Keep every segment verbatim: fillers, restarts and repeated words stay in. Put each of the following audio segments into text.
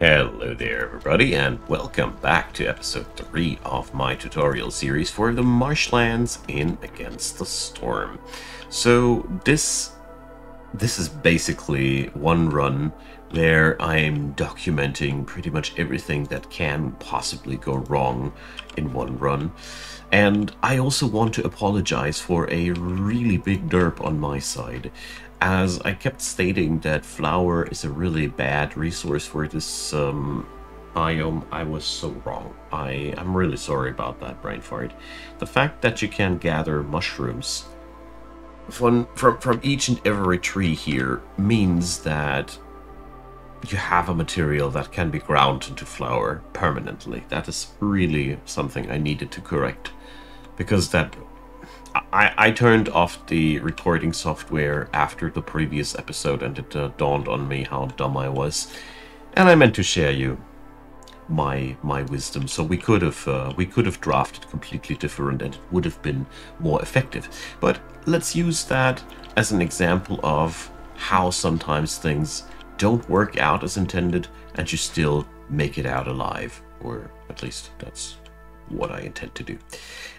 Hello there everybody, and welcome back to episode three of my tutorial series for the Marshlands in Against the Storm. So this this is basically one run where I'm documenting pretty much everything that can possibly go wrong in one run. And I also want to apologize for a really big derp on my side, as I kept stating that flour is a really bad resource for this um, biome. I was so wrong. I, I'm really sorry about that, brain fart. The fact that you can gather mushrooms from, from, from each and every tree here means that you have a material that can be ground into flour permanently. That is really something I needed to correct, because that... I, I turned off the recording software after the previous episode, and it uh, dawned on me how dumb I was, and I meant to share you my my wisdom. So we could have uh, we could have drafted completely different, and it would have been more effective. But let's use that as an example of how sometimes things don't work out as intended, and you still make it out alive, or at least that's what I intend to do.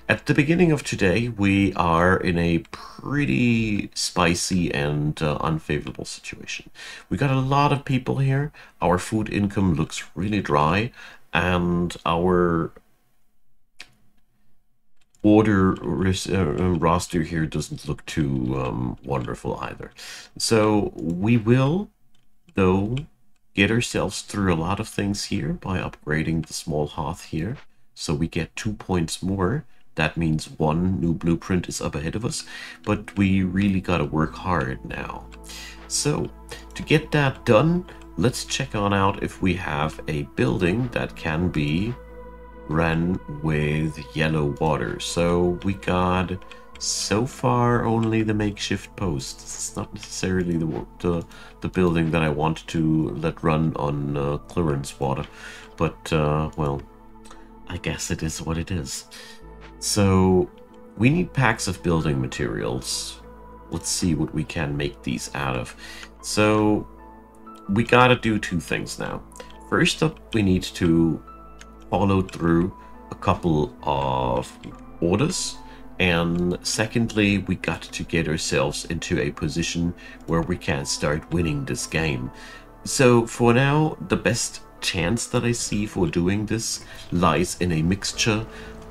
At the beginning of today, we are in a pretty spicy and uh, unfavorable situation. We got a lot of people here, our food income looks really dry, and our order uh, roster here doesn't look too um, wonderful either. So we will, though, get ourselves through a lot of things here by upgrading the small hearth here. So we get two points more. That means one new blueprint is up ahead of us, but we really gotta work hard now. So to get that done, let's check on out if we have a building that can be run with yellow water. So we got so far only the makeshift post. This is not necessarily the the, the building that I want to let run on uh, clearance water, but uh, well, I guess it is what it is. So we need packs of building materials. Let's see what we can make these out of. So we gotta do two things now. First up, we need to follow through a couple of orders, and secondly, we got to get ourselves into a position where we can start winning this game. So for now, the best chance that I see for doing this lies in a mixture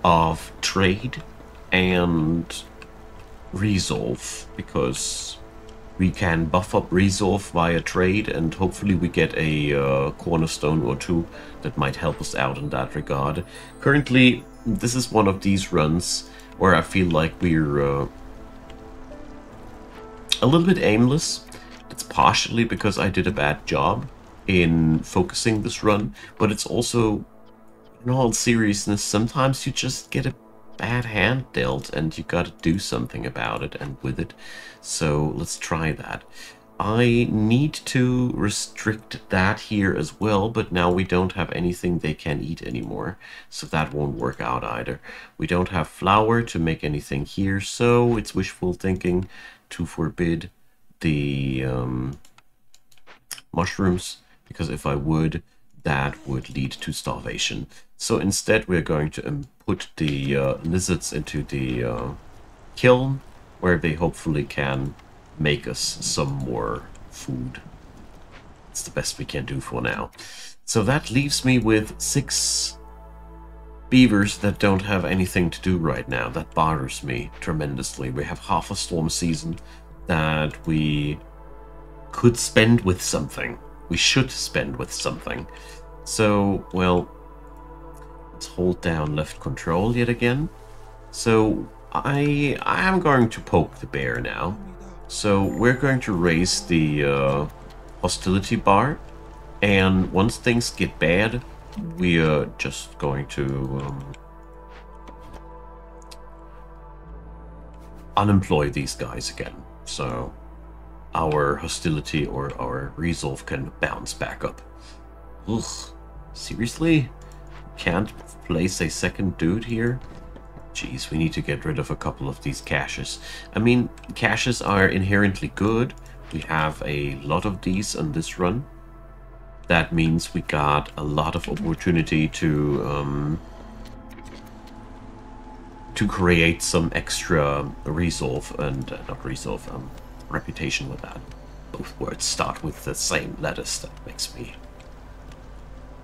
of trade and resolve, because we can buff up resolve via trade, and hopefully we get a uh, cornerstone or two that might help us out in that regard. Currently, this is one of these runs where I feel like we're uh, a little bit aimless. It's partially because I did a bad job in focusing this run, but it's also, in all seriousness, sometimes you just get a bad hand dealt and you gotta do something about it and with it. So let's try that. I need to restrict that here as well, but now we don't have anything they can eat anymore, so that won't work out either. We don't have flour to make anything here, so it's wishful thinking to forbid the um, mushrooms, because if I would, that would lead to starvation. So instead, we're going to um, put the uh, lizards into the uh, kiln, where they hopefully can make us some more food. It's the best we can do for now. So that leaves me with six beavers that don't have anything to do right now. That bothers me tremendously. We have half a storm season that we could spend with something. We should spend with something. So, well, let's hold down left control yet again. So I I am going to poke the bear now. So we're going to raise the uh, hostility bar, and once things get bad, we are just going to um, unemploy these guys again. So our hostility or our resolve can bounce back up. Ugh, seriously? Can't place a second dude here? Jeez, we need to get rid of a couple of these caches. I mean, caches are inherently good. We have a lot of these on this run. That means we got a lot of opportunity to um, to create some extra resolve and uh, not resolve, um, reputation with that. Both words start with the same letters. That makes me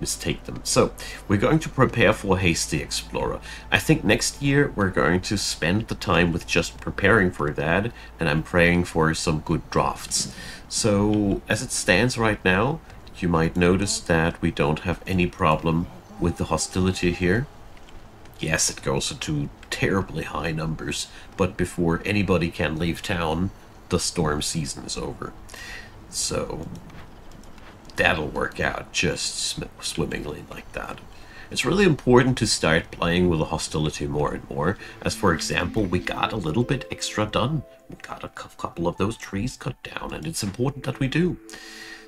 mistake them. So we're going to prepare for Hasty Explorer. I think next year we're going to spend the time with just preparing for that, and I'm praying for some good drafts. So as it stands right now, you might notice that we don't have any problem with the hostility here. Yes, it goes to terribly high numbers, but before anybody can leave town, the storm season is over. So that'll work out just sw swimmingly like that. It's really important to start playing with the hostility more and more, as for example, we got a little bit extra done. We got a couple of those trees cut down, and it's important that we do.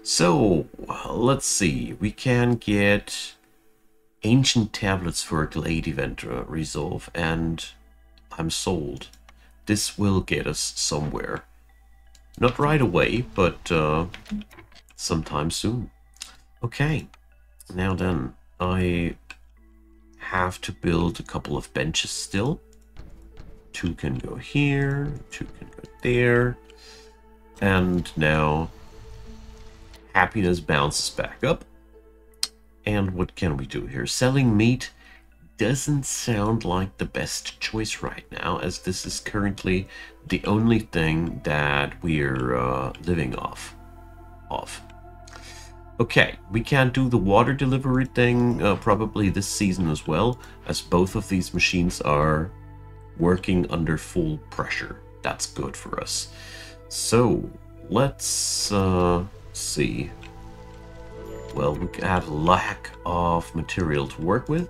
So, let's see, we can get Ancient Tablets for Glade Event Resolve, and I'm sold. This will get us somewhere. Not right away, but uh, sometime soon. Okay, now then, I have to build a couple of benches still. Two can go here, two can go there. And now happiness bounces back up. And what can we do here? Selling meat doesn't sound like the best choice right now, as this is currently the only thing that we're uh, living off of. Okay, we can't do the water delivery thing uh, probably this season as well, as both of these machines are working under full pressure. That's good for us. So let's uh, see. Well, we had lack of material to work with,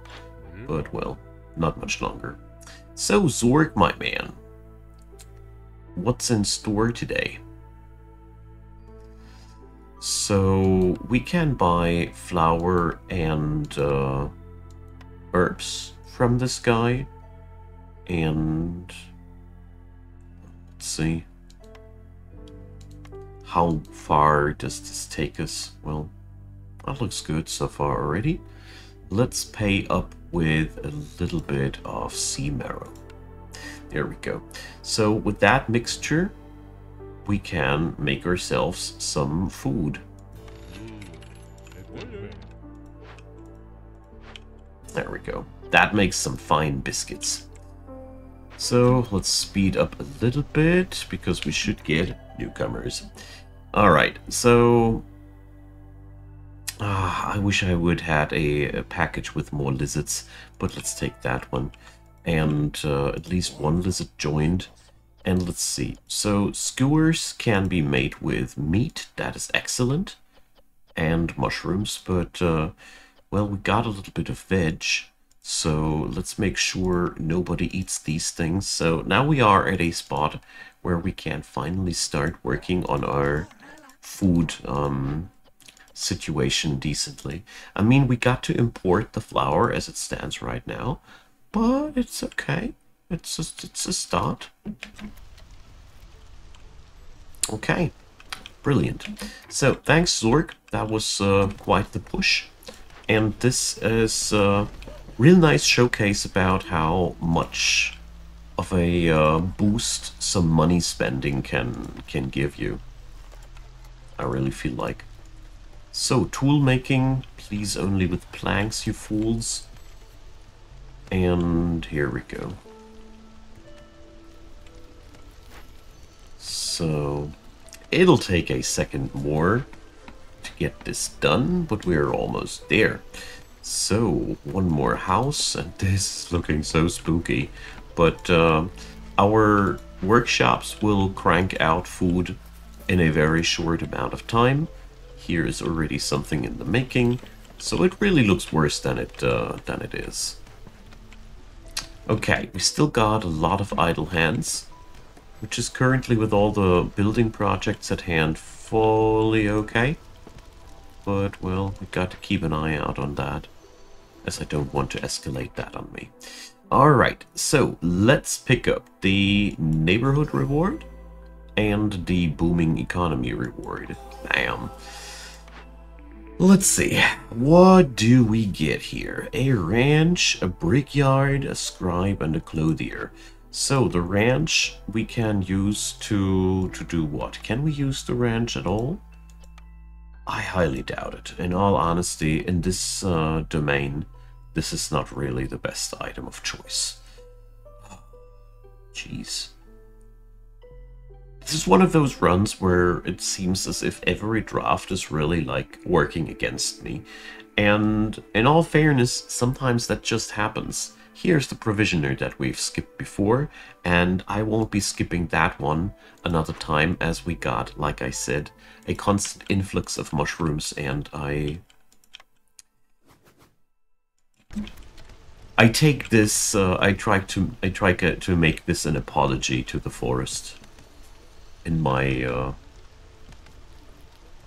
but well, not much longer. So Zorg, my man, what's in store today? So we can buy flour and uh, herbs from this guy, and let's see, how far does this take us? Well, that looks good so far already. Let's pay up with a little bit of sea marrow. There we go. So with that mixture, we can make ourselves some food. There we go. That makes some fine biscuits. So let's speed up a little bit, because we should get newcomers. All right, so ah, I wish I would had a, a package with more lizards, but let's take that one. And uh, at least one lizard joined. And let's see. So skewers can be made with meat. That is excellent. And mushrooms. But, uh, well, we got a little bit of veg. So let's make sure nobody eats these things. So now we are at a spot where we can finally start working on our food um, situation decently. I mean, we got to import the flour as it stands right now. But it's okay. It's just, it's a start. Okay, brilliant. So thanks, Zorg. That was uh, quite the push. And this is a real nice showcase about how much of a uh, boost some money spending can can give you. I really feel like. So tool making, please only with planks, you fools. And here we go. So it'll take a second more to get this done, but we're almost there. So one more house, and this is looking so spooky, but uh, our workshops will crank out food in a very short amount of time. Here is already something in the making, so it really looks worse than it uh, than it is. Okay, we still got a lot of idle hands, which is currently, with all the building projects at hand, fully okay. But, well, we've got to keep an eye out on that, as I don't want to escalate that on me. Alright, so let's pick up the neighborhood reward and the booming economy reward. Bam. Let's see, what do we get here? A ranch, a brickyard, a scribe, and a clothier. So the ranch we can use to to do what? Can we use the ranch at all? I highly doubt it. In all honesty, in this uh, domain, this is not really the best item of choice. Jeez. This is one of those runs where it seems as if every draft is really, like, working against me. And in all fairness, sometimes that just happens. Here's the Provisioner that we've skipped before, and I won't be skipping that one another time, as we got, like I said, a constant influx of mushrooms, and I... I take this, uh, I try to, I try to make this an apology to the forest. In my uh,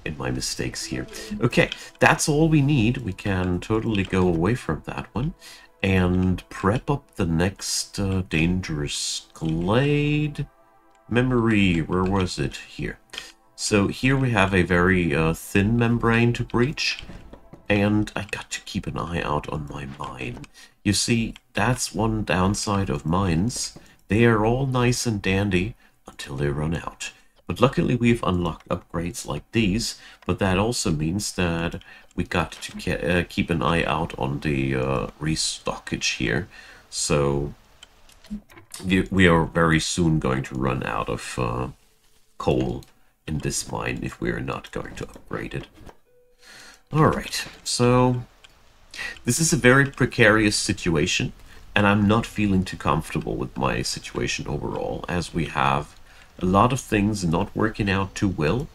in my mistakes here. Okay, that's all we need. We can totally go away from that one and prep up the next uh, dangerous glade. Memory, where was it? Here. So here we have a very uh, thin membrane to breach, and I got to keep an eye out on my mine. You see, that's one downside of mines. They are all nice and dandy until they run out. But luckily we've unlocked upgrades like these, but that also means that we got to ke uh, keep an eye out on the uh, restockage here. So we are very soon going to run out of uh, coal in this mine if we are not going to upgrade it. Alright, so this is a very precarious situation, and I'm not feeling too comfortable with my situation overall, as we have a lot of things not working out too well,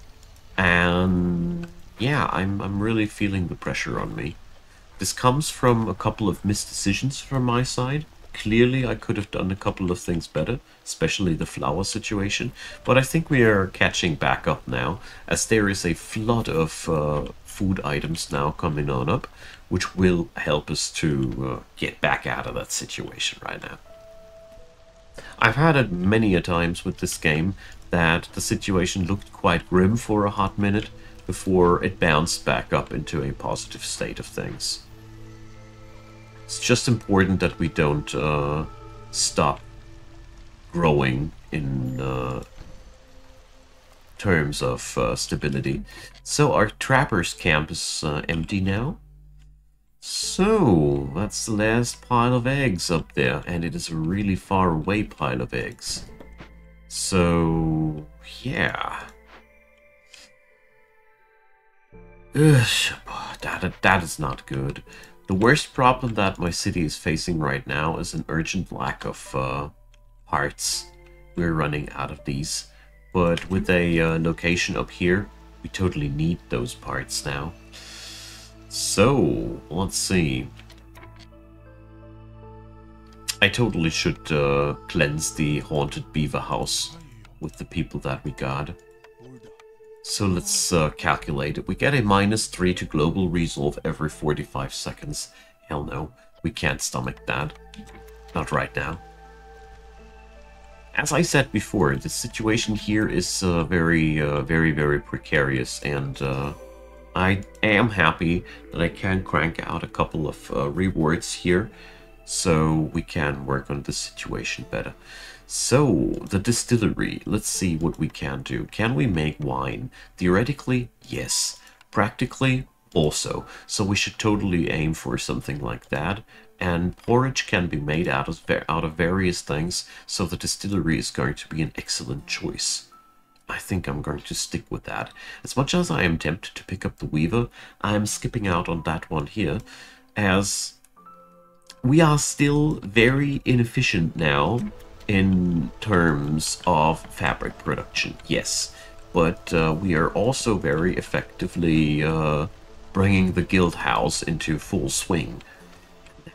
and yeah, I'm, I'm really feeling the pressure on me. This comes from a couple of misdecisions from my side. Clearly I could have done a couple of things better, especially the flower situation, but I think we are catching back up now, as there is a flood of uh, food items now coming on up, which will help us to uh, get back out of that situation right now. I've had it many a times with this game that the situation looked quite grim for a hot minute before it bounced back up into a positive state of things. It's just important that we don't uh, stop growing in uh, terms of uh, stability. So our Trapper's Camp is uh, empty now. So, that's the last pile of eggs up there, and it is a really far away pile of eggs. So, yeah. Ugh, that, that is not good. The worst problem that my city is facing right now is an urgent lack of uh, parts. We're running out of these, but with a uh, location up here, we totally need those parts now. So, let's see. I totally should uh, cleanse the haunted beaver house with the people that we got. So let's uh, calculate it. We get a minus three to global resolve every forty-five seconds. Hell no, we can't stomach that. Not right now. As I said before, the situation here is uh, very, uh, very, very precarious, and... Uh, I am happy that I can crank out a couple of uh, rewards here, so we can work on this situation better. So, the distillery, let's see what we can do. Can we make wine? Theoretically, yes. Practically, also. So we should totally aim for something like that. And porridge can be made out of, out of various things, so the distillery is going to be an excellent choice. I think I'm going to stick with that. As much as I am tempted to pick up the Weaver, I'm skipping out on that one here, as we are still very inefficient now in terms of fabric production, yes, but uh, we are also very effectively uh, bringing the Guild House into full swing.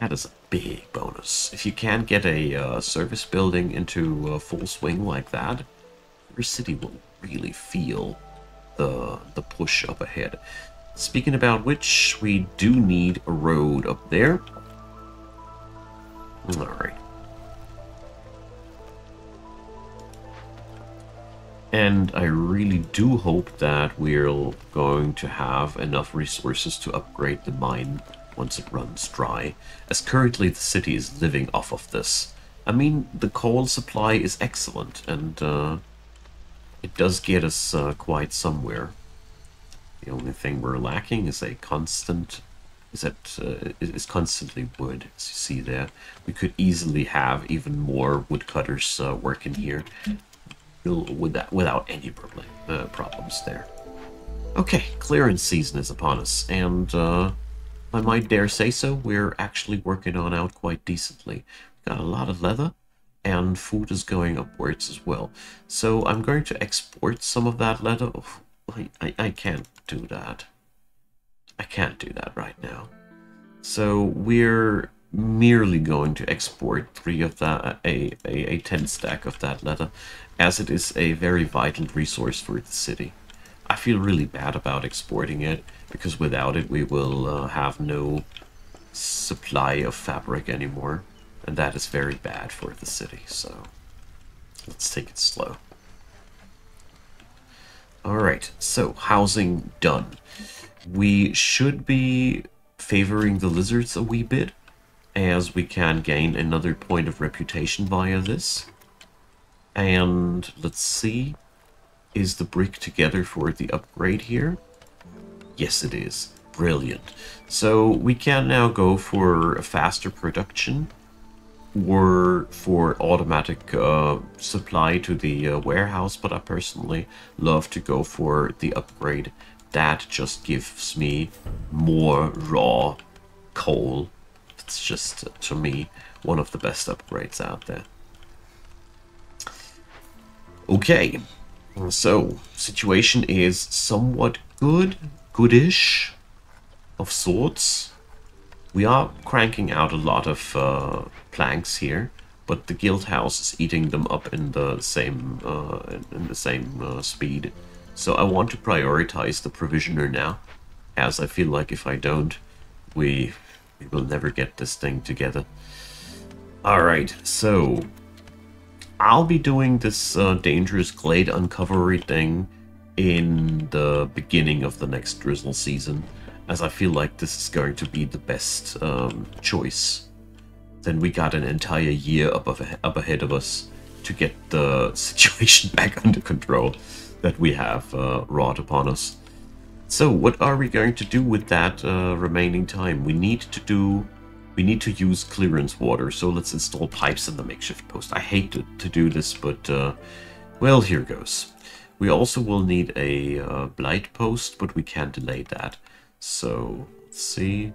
That is a big bonus. If you can get a uh, service building into uh, full swing like that, your city will really feel the the push up ahead. Speaking about which, we do need a road up there. All right. And I really do hope that we're going to have enough resources to upgrade the mine once it runs dry, as currently the city is living off of this. I mean, the coal supply is excellent, and uh, it does get us uh, quite somewhere. The only thing we're lacking is a constant, is that uh, is constantly wood, as you see there. We could easily have even more woodcutters uh, working here, with that, without any problem uh, problems there. Okay, clearance season is upon us, and uh, I might dare say so, we're actually working on out quite decently. We've got a lot of leather, and food is going upwards as well. So I'm going to export some of that leather. Oh, I, I, I can't do that. I can't do that right now. So we're merely going to export three of that, a, a, a ten stack of that leather, as it is a very vital resource for the city. I feel really bad about exporting it, because without it we will uh, have no supply of fabric anymore, and that is very bad for the city, so let's take it slow. Alright, so housing done. We should be favoring the lizards a wee bit, as we can gain another point of reputation via this. And let's see, is the brick together for the upgrade here? Yes, it is. Brilliant. So we can now go for a faster production, or for automatic uh, supply to the uh, warehouse, but I personally love to go for the upgrade. That just gives me more raw coal. It's just, uh, to me, one of the best upgrades out there. Okay, so situation is somewhat good, goodish, of sorts. We are cranking out a lot of uh, planks here, but the guild house is eating them up in the same uh, in the same uh, speed. So I want to prioritize the provisioner now, as I feel like if I don't, we we will never get this thing together. All right, so I'll be doing this uh, dangerous glade uncovery thing in the beginning of the next drizzle season, as I feel like this is going to be the best um, choice. Then we got an entire year up, of, up ahead of us to get the situation back under control that we have uh, wrought upon us. So what are we going to do with that uh, remaining time? We need to do... We need to use clearance water, so let's install pipes in the makeshift post. I hate to, to do this, but, uh, well, here goes. We also will need a uh, blight post, but we can delay that. So, let's see.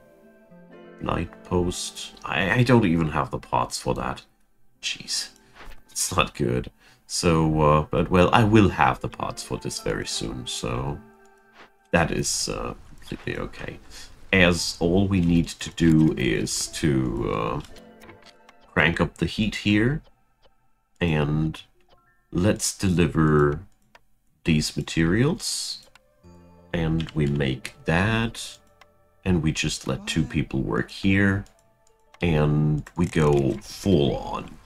Blight post. I, I don't even have the parts for that. Jeez. It's not good. So, uh, but, well, I will have the parts for this very soon, so that is uh, completely okay. As all we need to do is to uh, crank up the heat here, and let's deliver these materials, and we make that, and we just let two people work here, and we go full on,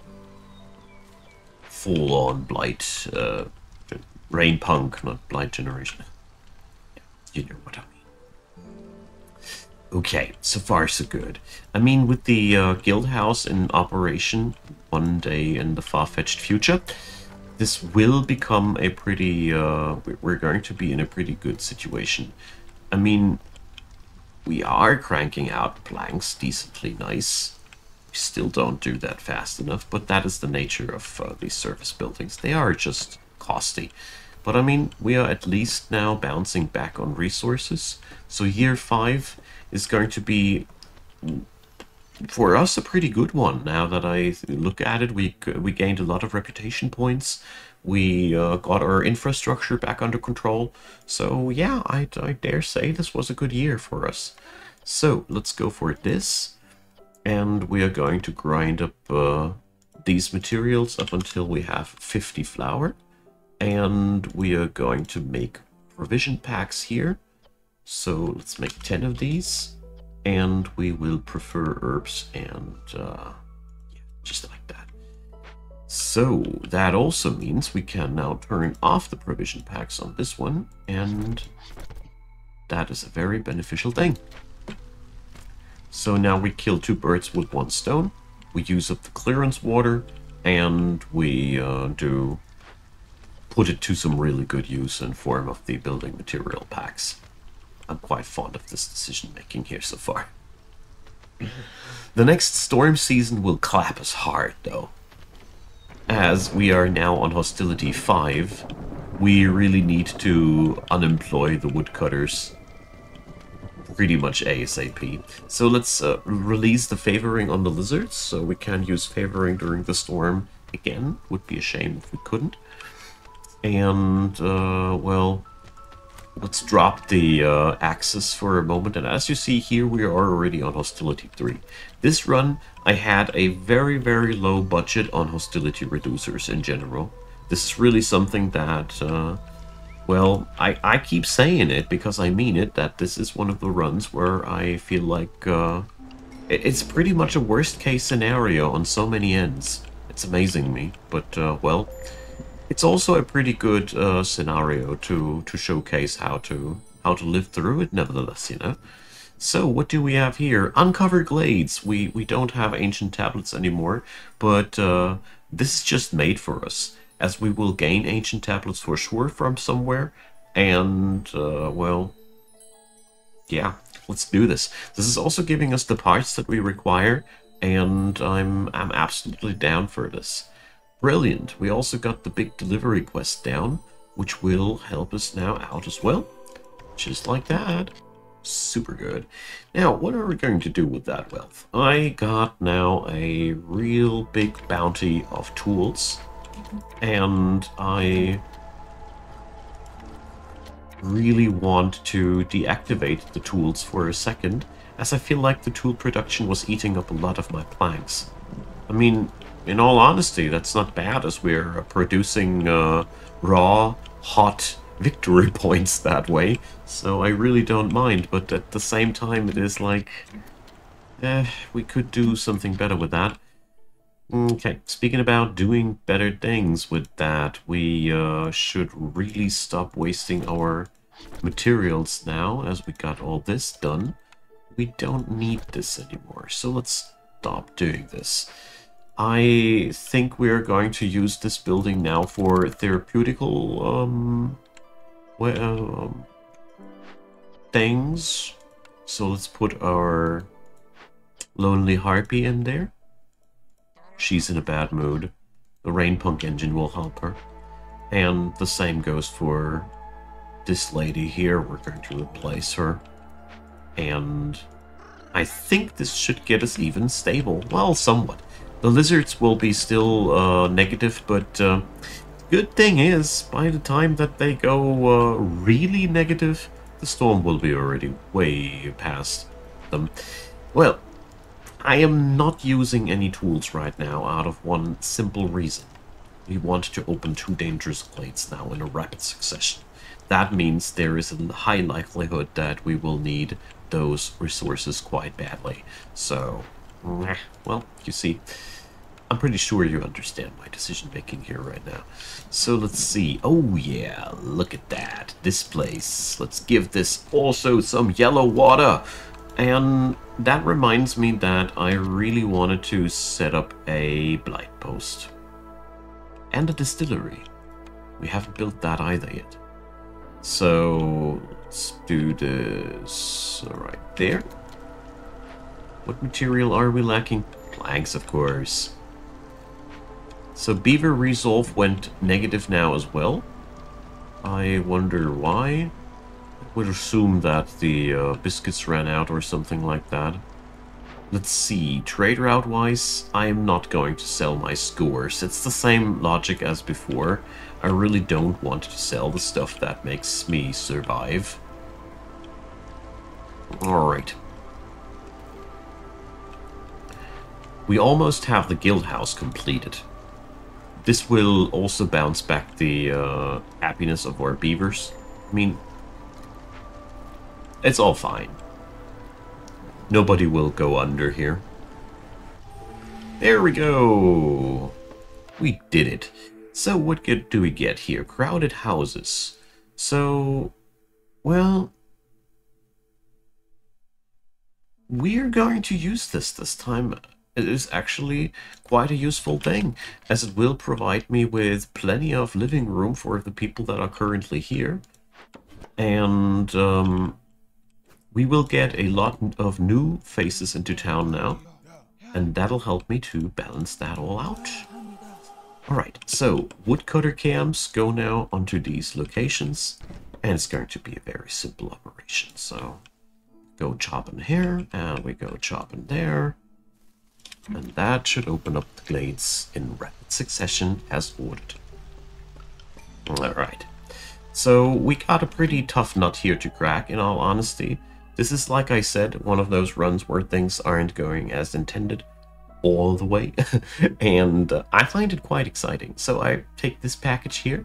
full on blight, uh, Rainpunk, not blight generation. You know what I mean. Okay, so far so good. I mean, with the uh, guild house in operation one day in the far-fetched future, this will become a pretty... Uh, we're going to be in a pretty good situation. I mean, we are cranking out planks decently nice. We still don't do that fast enough, but that is the nature of uh, these service buildings. They are just costly. But I mean, we are at least now bouncing back on resources. So year five is going to be, for us, a pretty good one. Now that I look at it, we we gained a lot of reputation points. We uh, got our infrastructure back under control. So yeah, I, I dare say this was a good year for us. So let's go for this. And we are going to grind up uh, these materials up until we have fifty flour. And we are going to make provision packs here. So let's make ten of these, and we will prefer herbs and uh, yeah, just like that. So that also means we can now turn off the provision packs on this one, and that is a very beneficial thing. So now we kill two birds with one stone, we use up the clearance water, and we uh, do put it to some really good use in form of the building material packs. I'm quite fond of this decision making here so far. The next storm season will clap us hard though. As we are now on hostility five, we really need to unemploy the woodcutters pretty much ASAP. So let's uh, release the favoring on the lizards, so we can use favoring during the storm again. Would be a shame if we couldn't. And, uh, well, let's drop the uh, axis for a moment, and as you see here, we are already on hostility three. This run, I had a very, very low budget on hostility reducers in general. This is really something that, uh, well, I, I keep saying it because I mean it, that this is one of the runs where I feel like uh, it, it's pretty much a worst-case scenario on so many ends. It's amazing me, but, uh, well, it's also a pretty good uh, scenario to to showcase how to how to live through it, nevertheless, you know. So what do we have here? Uncovered glades. We we don't have ancient tablets anymore, but uh, this is just made for us, as we will gain ancient tablets for sure from somewhere. And uh, well, yeah, let's do this. This is also giving us the parts that we require, and I'm I'm absolutely down for this. Brilliant. We also got the big delivery quest down, which will help us now out as well. Just like that. Super good. Now, what are we going to do with that wealth? I got now a real big bounty of tools, and I really want to deactivate the tools for a second, as I feel like the tool production was eating up a lot of my planks. I mean, in all honesty, that's not bad, as we're producing uh, raw, hot victory points that way. So I really don't mind, but at the same time it is like, eh, we could do something better with that. Okay, speaking about doing better things with that, we uh, should really stop wasting our materials now, as we got all this done. We don't need this anymore, so let's stop doing this. I think we are going to use this building now for therapeutical um, well, um, things. So let's put our Lonely Harpy in there. She's in a bad mood. The Rainpunk Engine will help her. And the same goes for this lady here. We're going to replace her. And I think this should get us even stable. Well, somewhat. The lizards will be still uh, negative, but uh, good thing is, by the time that they go uh, really negative, the storm will be already way past them. Well, I am not using any tools right now out of one simple reason. We want to open two dangerous glades now in a rapid succession. That means there is a high likelihood that we will need those resources quite badly. So, well, you see, I'm pretty sure you understand my decision-making here right now. So let's see. Oh yeah, look at that. This place. Let's give this also some yellow water. And that reminds me that I really wanted to set up a blight post. And a distillery. We haven't built that either yet. So let's do this right there. What material are we lacking? Planks, of course. So Beaver Resolve went negative now as well. I wonder why. I would assume that the uh, biscuits ran out or something like that. Let's see. Trade route-wise, I am not going to sell my scores. It's the same logic as before. I really don't want to sell the stuff that makes me survive. Alright. We almost have the Guild House completed. This will also bounce back the uh, happiness of our beavers. I mean, it's all fine. Nobody will go under here. There we go! We did it. So what good do we get here? Crowded houses. So, well, we're going to use this this time. It is actually quite a useful thing, as it will provide me with plenty of living room for the people that are currently here. And um, we will get a lot of new faces into town now, and that'll help me to balance that all out. Alright, so woodcutter camps go now onto these locations, and it's going to be a very simple operation. So go chopping here, and we go chopping there. And that should open up the glades in rapid succession as ordered. Alright. So we got a pretty tough nut here to crack, in all honesty. This is, like I said, one of those runs where things aren't going as intended all the way. And uh, I find it quite exciting. So I take this package here.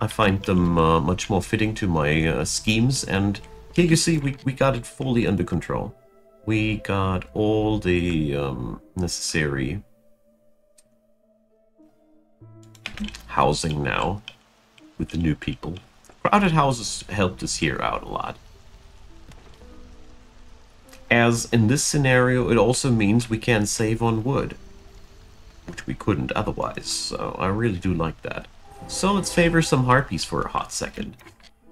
I find them uh, much more fitting to my uh, schemes. And here you see we, we got it fully under control. We got all the um, necessary housing now with the new people. Crowded houses helped us here out a lot. As in this scenario, it also means we can save on wood, which we couldn't otherwise, so I really do like that. So let's favor some harpies for a hot second.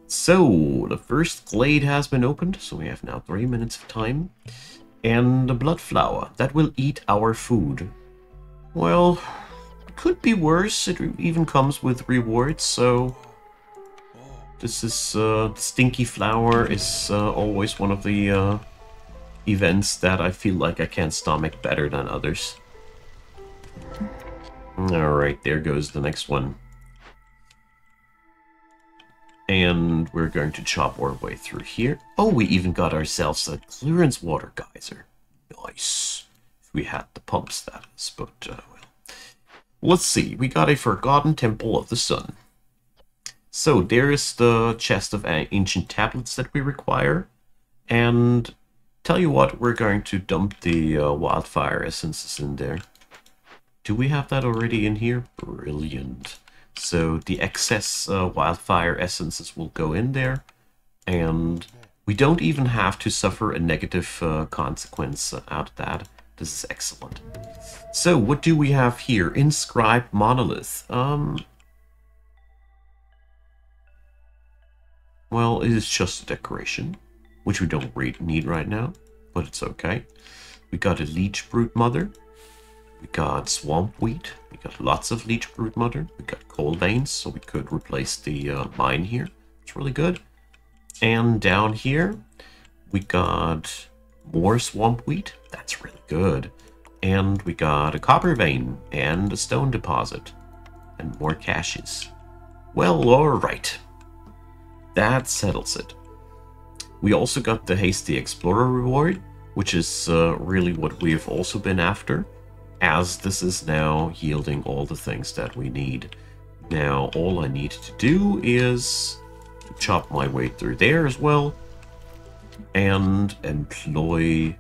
So, the first glade has been opened, so we have now three minutes of time. And the bloodflower, that will eat our food. Well, it could be worse, it even comes with rewards, so... This is, uh, the stinky flower is uh, always one of the uh, events that I feel like I can stomach better than others. Alright, there goes the next one. And we're going to chop our way through here. Oh, we even got ourselves a Clearance Water Geyser. Nice. If we had the pumps, that is, but, uh, well. Let's see, we got a Forgotten Temple of the Sun. So, there is the chest of ancient tablets that we require. And, tell you what, we're going to dump the uh, wildfire essences in there. Do we have that already in here? Brilliant. So the excess uh, wildfire essences will go in there, and we don't even have to suffer a negative uh, consequence out of that. This is excellent. So what do we have here? Inscribed Monolith. Um, well, it is just a decoration, which we don't re need right now, but it's okay. We got a Leech Broodmother. We got Swamp Wheat, we got lots of Leech Broodmother, we got coal veins, so we could replace the uh, mine here. It's really good. And down here, we got more Swamp Wheat. That's really good. And we got a Copper Vein and a Stone Deposit. And more caches. Well, alright. That settles it. We also got the Hasty Explorer reward, which is uh, really what we have also been after, as this is now yielding all the things that we need. Now all I need to do is chop my way through there as well and employ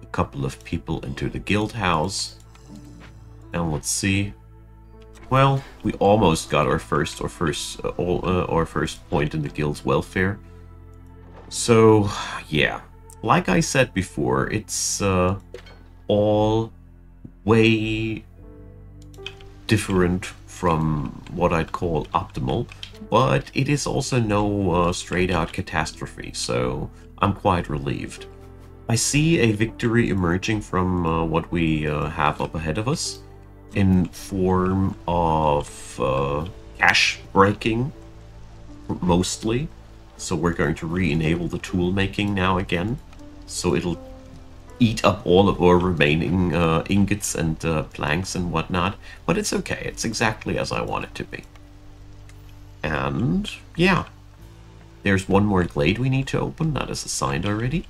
a couple of people into the guild house. And let's see. Well, we almost got our first or first uh, all uh, our first point in the guild's welfare. So yeah, like I said before, it's uh, all way different from what I'd call optimal, but it is also no uh, straight out catastrophe, so I'm quite relieved. I see a victory emerging from uh, what we uh, have up ahead of us in form of uh, cache breaking, mostly. So we're going to re-enable the tool making now again, so it'll eat up all of our remaining uh, ingots and uh, planks and whatnot, but it's okay, it's exactly as I want it to be. And yeah, there's one more glade we need to open, that is assigned already,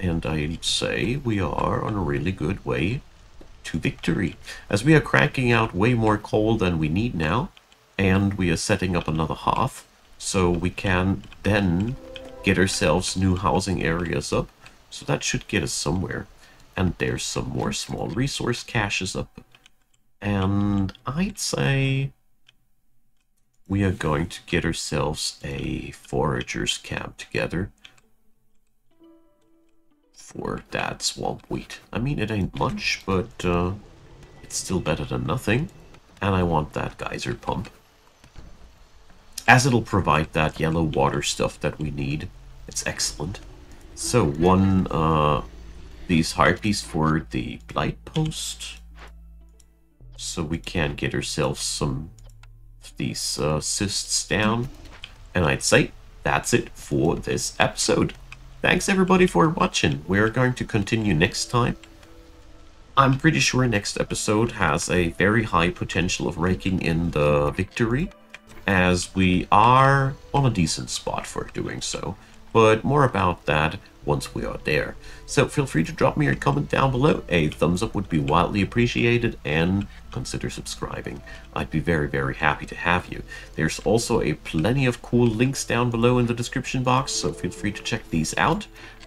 and I'd say we are on a really good way to victory, as we are cracking out way more coal than we need now, and we are setting up another hearth, so we can then get ourselves new housing areas up. So that should get us somewhere. And there's some more small resource caches up And I'd say we are going to get ourselves a forager's camp together for that swamp wheat. I mean, it ain't much, but uh, it's still better than nothing. And I want that geyser pump, as it'll provide that yellow water stuff that we need. It's excellent. So one uh, these harpies for the blight post, so we can get ourselves some of these uh, cysts down. And I'd say that's it for this episode. Thanks everybody for watching. We're going to continue next time. I'm pretty sure next episode has a very high potential of raking in the victory, as we are on a decent spot for doing so. But more about that once we are there. So feel free to drop me your comment down below. A thumbs up would be wildly appreciated, and consider subscribing. I'd be very, very happy to have you. There's also a plenty of cool links down below in the description box, so feel free to check these out.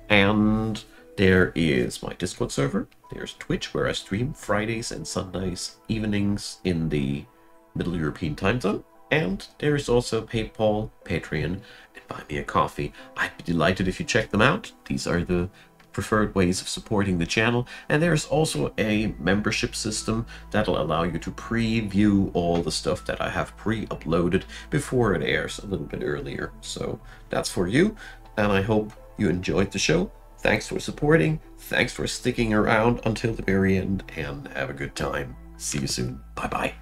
And there is my Discord server. There's Twitch, where I stream Fridays and Sundays evenings in the Middle European time zone. And there is also PayPal, Patreon, and Buy Me a Coffee. I'd be delighted if you check them out. These are the preferred ways of supporting the channel. And there is also a membership system that'll allow you to preview all the stuff that I have pre-uploaded before it airs a little bit earlier. So that's for you. And I hope you enjoyed the show. Thanks for supporting. Thanks for sticking around until the very end. And have a good time. See you soon. Bye-bye.